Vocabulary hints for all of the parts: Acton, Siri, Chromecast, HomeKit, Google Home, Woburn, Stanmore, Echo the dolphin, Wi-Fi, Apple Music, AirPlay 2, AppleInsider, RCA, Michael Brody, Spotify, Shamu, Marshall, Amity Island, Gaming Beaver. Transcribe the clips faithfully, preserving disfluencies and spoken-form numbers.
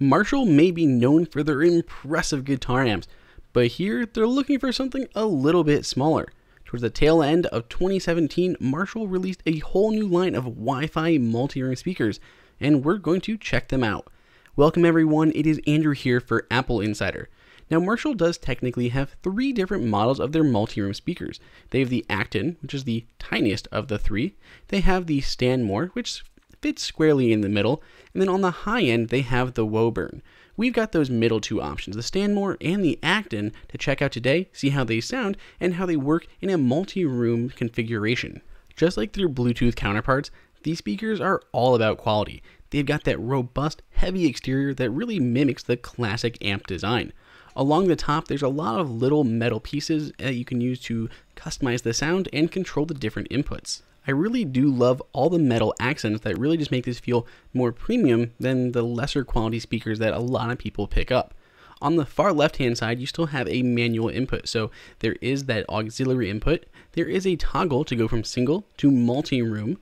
Marshall may be known for their impressive guitar amps, but here they're looking for something a little bit smaller. Towards the tail end of twenty seventeen, Marshall released a whole new line of Wi-Fi multi-ring speakers, and we're going to check them out. Welcome everyone, it is Andrew here for Apple Insider. Now Marshall does technically have three different models of their multi-room speakers. They have the Acton, which is the tiniest of the three. They have the Stanmore, which fits squarely in the middle. And then on the high end, they have the Woburn. We've got those middle two options, the Stanmore and the Acton, to check out today, see how they sound and how they work in a multi-room configuration. Just like their Bluetooth counterparts, these speakers are all about quality. They've got that robust, heavy exterior that really mimics the classic amp design. Along the top, there's a lot of little metal pieces that you can use to customize the sound and control the different inputs. I really do love all the metal accents that really just make this feel more premium than the lesser quality speakers that a lot of people pick up. On the far left-hand side, you still have a manual input, so there is that auxiliary input. There is a toggle to go from single to multi-room.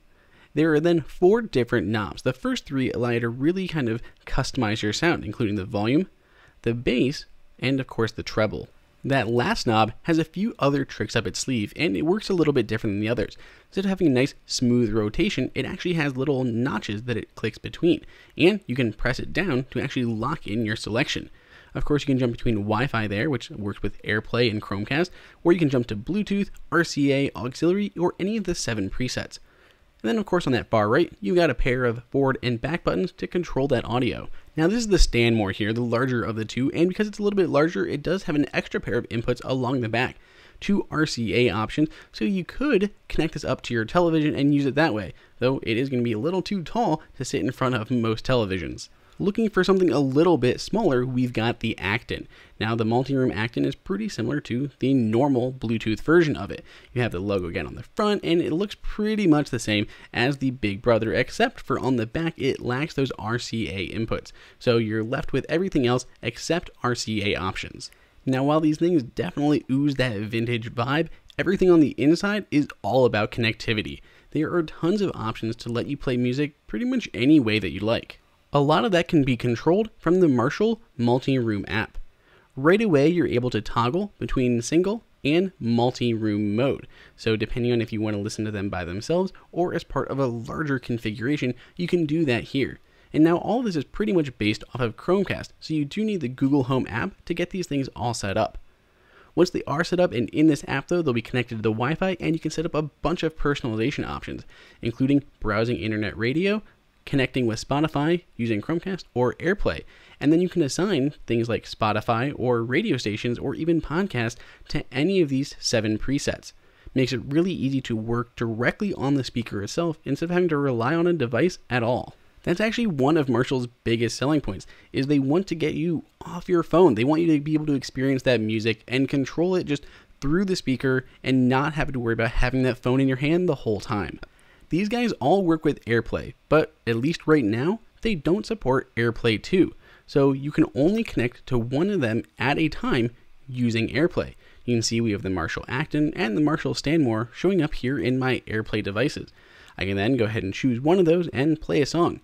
There are then four different knobs. The first three allow you to really kind of customize your sound, including the volume, the bass, and of course the treble. That last knob has a few other tricks up its sleeve, and it works a little bit different than the others. Instead of having a nice smooth rotation, it actually has little notches that it clicks between, and you can press it down to actually lock in your selection. Of course, you can jump between Wi-Fi there, which works with AirPlay and Chromecast, or you can jump to Bluetooth, R C A, auxiliary, or any of the seven presets. And then of course on that far right, you got a pair of forward and back buttons to control that audio. Now this is the Stanmore here, the larger of the two, and because it's a little bit larger, it does have an extra pair of inputs along the back, two R C A options, so you could connect this up to your television and use it that way, though it is going to be a little too tall to sit in front of most televisions. Looking for something a little bit smaller, we've got the Acton. Now the multi-room Acton is pretty similar to the normal Bluetooth version of it. You have the logo again on the front, and it looks pretty much the same as the Big Brother, except for on the back it lacks those R C A inputs. So you're left with everything else except R C A options. Now while these things definitely ooze that vintage vibe, everything on the inside is all about connectivity. There are tons of options to let you play music pretty much any way that you like. A lot of that can be controlled from the Marshall multi-room app. Right away, you're able to toggle between single and multi-room mode. So depending on if you want to listen to them by themselves or as part of a larger configuration, you can do that here. And now all this is pretty much based off of Chromecast, so you do need the Google Home app to get these things all set up. Once they are set up and in this app though, they'll be connected to the Wi-Fi, and you can set up a bunch of personalization options, including browsing internet radio, connecting with Spotify using Chromecast or AirPlay. And then you can assign things like Spotify or radio stations or even podcasts to any of these seven presets. Makes it really easy to work directly on the speaker itself instead of having to rely on a device at all. That's actually one of Marshall's biggest selling points, is they want to get you off your phone. They want you to be able to experience that music and control it just through the speaker and not have to worry about having that phone in your hand the whole time. These guys all work with AirPlay, but at least right now, they don't support AirPlay two. So you can only connect to one of them at a time using AirPlay. You can see we have the Marshall Acton and the Marshall Stanmore showing up here in my AirPlay devices. I can then go ahead and choose one of those and play a song.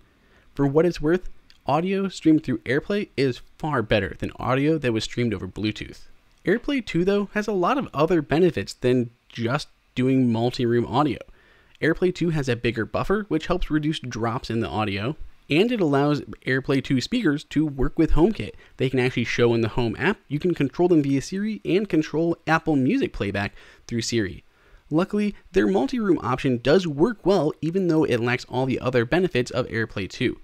For what it's worth, audio streamed through AirPlay is far better than audio that was streamed over Bluetooth. AirPlay two though has a lot of other benefits than just doing multi-room audio. AirPlay two has a bigger buffer, which helps reduce drops in the audio, and it allows AirPlay two speakers to work with HomeKit. They can actually show in the Home app, you can control them via Siri, and control Apple Music playback through Siri. Luckily, their multi-room option does work well, even though it lacks all the other benefits of AirPlay two.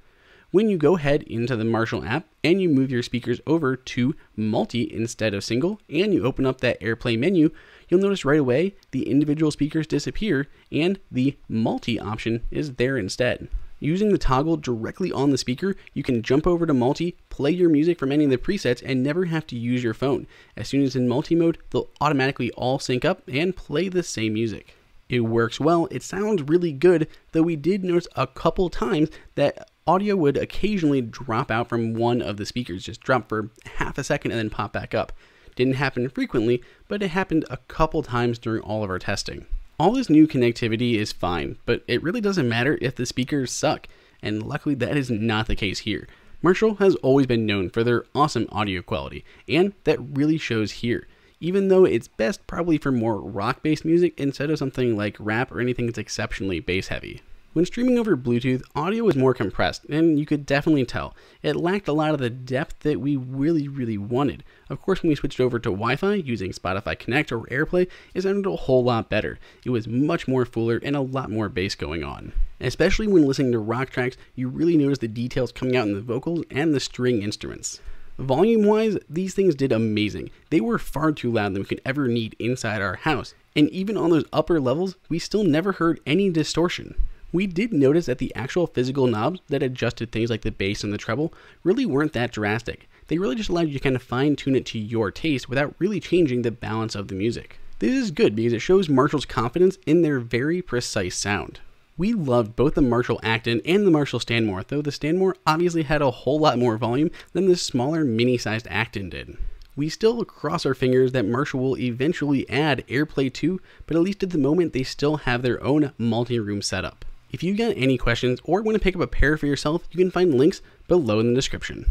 When you go ahead into the Marshall app and you move your speakers over to multi instead of single, and you open up that AirPlay menu, you'll notice right away the individual speakers disappear and the multi option is there instead. Using the toggle directly on the speaker, you can jump over to multi, play your music from any of the presets, and never have to use your phone. As soon as it's in multi mode, they'll automatically all sync up and play the same music. It works well, it sounds really good, though we did notice a couple times that audio would occasionally drop out from one of the speakers, just drop for half a second and then pop back up. Didn't happen frequently, but it happened a couple times during all of our testing. All this new connectivity is fine, but it really doesn't matter if the speakers suck, and luckily that is not the case here. Marshall has always been known for their awesome audio quality, and that really shows here, even though it's best probably for more rock-based music instead of something like rap or anything that's exceptionally bass-heavy. When streaming over Bluetooth, audio was more compressed, and you could definitely tell. It lacked a lot of the depth that we really, really wanted. Of course, when we switched over to Wi-Fi using Spotify Connect or AirPlay, it sounded a whole lot better. It was much more fuller and a lot more bass going on. Especially when listening to rock tracks, you really notice the details coming out in the vocals and the string instruments. Volume-wise, these things did amazing. They were far too loud than we could ever need inside our house, and even on those upper levels, we still never heard any distortion. We did notice that the actual physical knobs that adjusted things like the bass and the treble really weren't that drastic. They really just allowed you to kind of fine tune it to your taste without really changing the balance of the music. This is good because it shows Marshall's confidence in their very precise sound. We loved both the Marshall Acton and the Marshall Stanmore, though the Stanmore obviously had a whole lot more volume than the smaller mini-sized Acton did. We still cross our fingers that Marshall will eventually add AirPlay two, but at least at the moment they still have their own multi-room setup. If you've got any questions or want to pick up a pair for yourself, you can find links below in the description.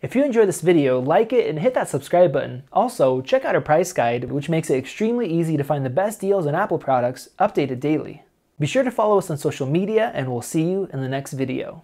If you enjoyed this video, like it and hit that subscribe button. Also, check out our price guide, which makes it extremely easy to find the best deals on Apple products, updated daily. Be sure to follow us on social media, and we'll see you in the next video.